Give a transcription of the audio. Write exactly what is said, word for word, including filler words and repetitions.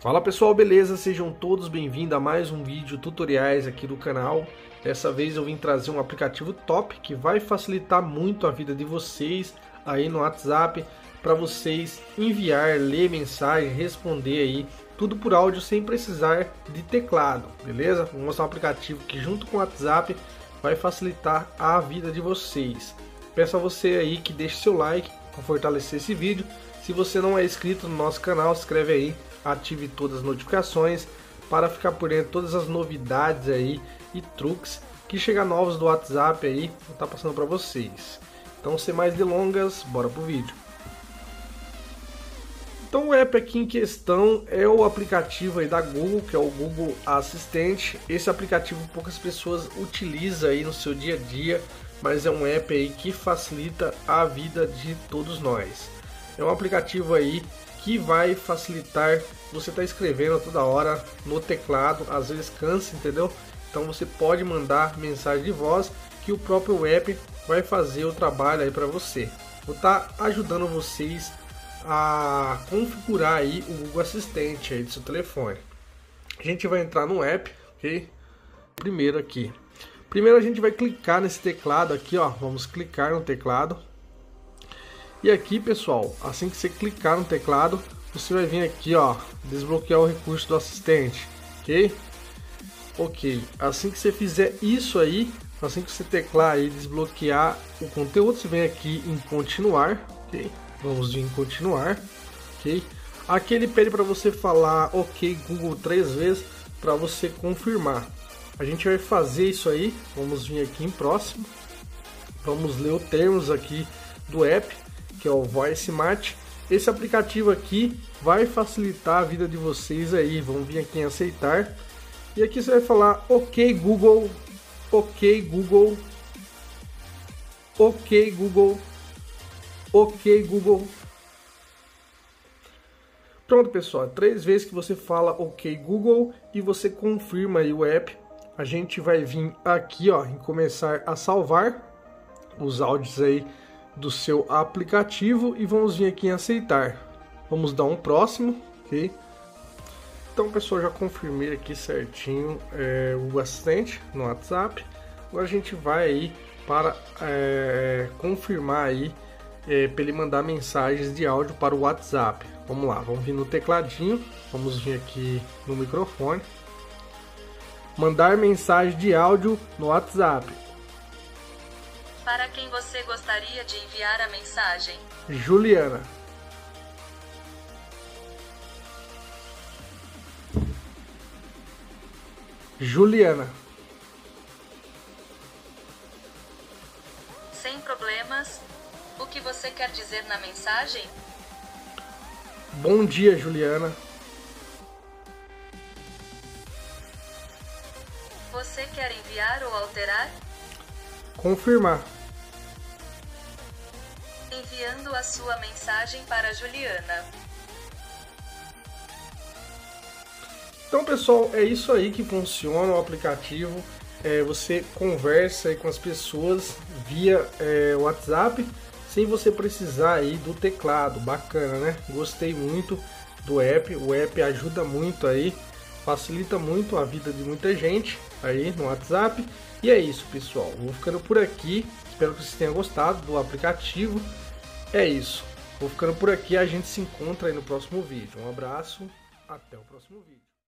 Fala pessoal, beleza? Sejam todos bem-vindos a mais um vídeo tutoriais aqui do canal. Dessa vez eu vim trazer um aplicativo top que vai facilitar muito a vida de vocês aí no WhatsApp, para vocês enviar, ler mensagem, responder aí, tudo por áudio sem precisar de teclado, beleza? Vou mostrar um aplicativo que junto com o WhatsApp vai facilitar a vida de vocês. Peço a você aí que deixe seu like para fortalecer esse vídeo. Se você não é inscrito no nosso canal, se inscreve aí. Ative todas as notificações para ficar por dentro de todas as novidades aí e truques que chega novos do WhatsApp aí, vou estar passando para vocês. Então, sem mais delongas, bora pro vídeo. Então, o app aqui em questão é o aplicativo aí da Google, que é o Google Assistente. Esse aplicativo poucas pessoas utilizam aí no seu dia a dia, mas é um app aí que facilita a vida de todos nós. É um aplicativo aí que vai facilitar você tá escrevendo toda hora no teclado, às vezes cansa, entendeu? Então você pode mandar mensagem de voz que o próprio app vai fazer o trabalho aí para você. Vou estar tá ajudando vocês a configurar aí o Google Assistente aí do seu telefone. A gente vai entrar no app, ok? Primeiro aqui. Primeiro a gente vai clicar nesse teclado aqui, ó. Vamos clicar no teclado. E aqui, pessoal, assim que você clicar no teclado, você vai vir aqui, ó, desbloquear o recurso do assistente, ok? Ok, assim que você fizer isso aí, assim que você teclar aí, desbloquear o conteúdo, você vem aqui em continuar, ok? Vamos vir em continuar, ok? Aqui ele pede para você falar ok Google três vezes para você confirmar. A gente vai fazer isso aí, vamos vir aqui em próximo, vamos ler os termos aqui do app, que é o Voice Match. Esse aplicativo aqui vai facilitar a vida de vocês aí. Vamos vir aqui em aceitar. E aqui você vai falar ok Google, ok Google, ok Google, ok Google. Pronto, pessoal. Três vezes que você fala ok Google e você confirma aí o app. A gente vai vir aqui, ó, em começar a salvar os áudios aí do seu aplicativo e vamos vir aqui em aceitar. Vamos dar um próximo, ok? Então, pessoal, já confirmei aqui certinho é, o assistente no WhatsApp. Agora a gente vai aí para é, confirmar aí é, para ele mandar mensagens de áudio para o WhatsApp. Vamos lá, vamos vir no tecladinho, vamos vir aqui no microfone, mandar mensagem de áudio no WhatsApp. Para quem você gostaria de enviar a mensagem? Juliana. Juliana. Sem problemas. O que você quer dizer na mensagem? Bom dia, Juliana. Você quer enviar ou alterar? Confirmar. Enviando a sua mensagem para Juliana. Então, pessoal, é isso aí que funciona o aplicativo. É, você conversa aí com as pessoas via é, WhatsApp sem você precisar aí do teclado. Bacana, né? Gostei muito do app. O app ajuda muito aí, facilita muito a vida de muita gente aí no WhatsApp. E é isso, pessoal. Vou ficando por aqui. Espero que vocês tenham gostado do aplicativo. É isso. Vou ficando por aqui. A gente se encontra aí no próximo vídeo. Um abraço. Até o próximo vídeo.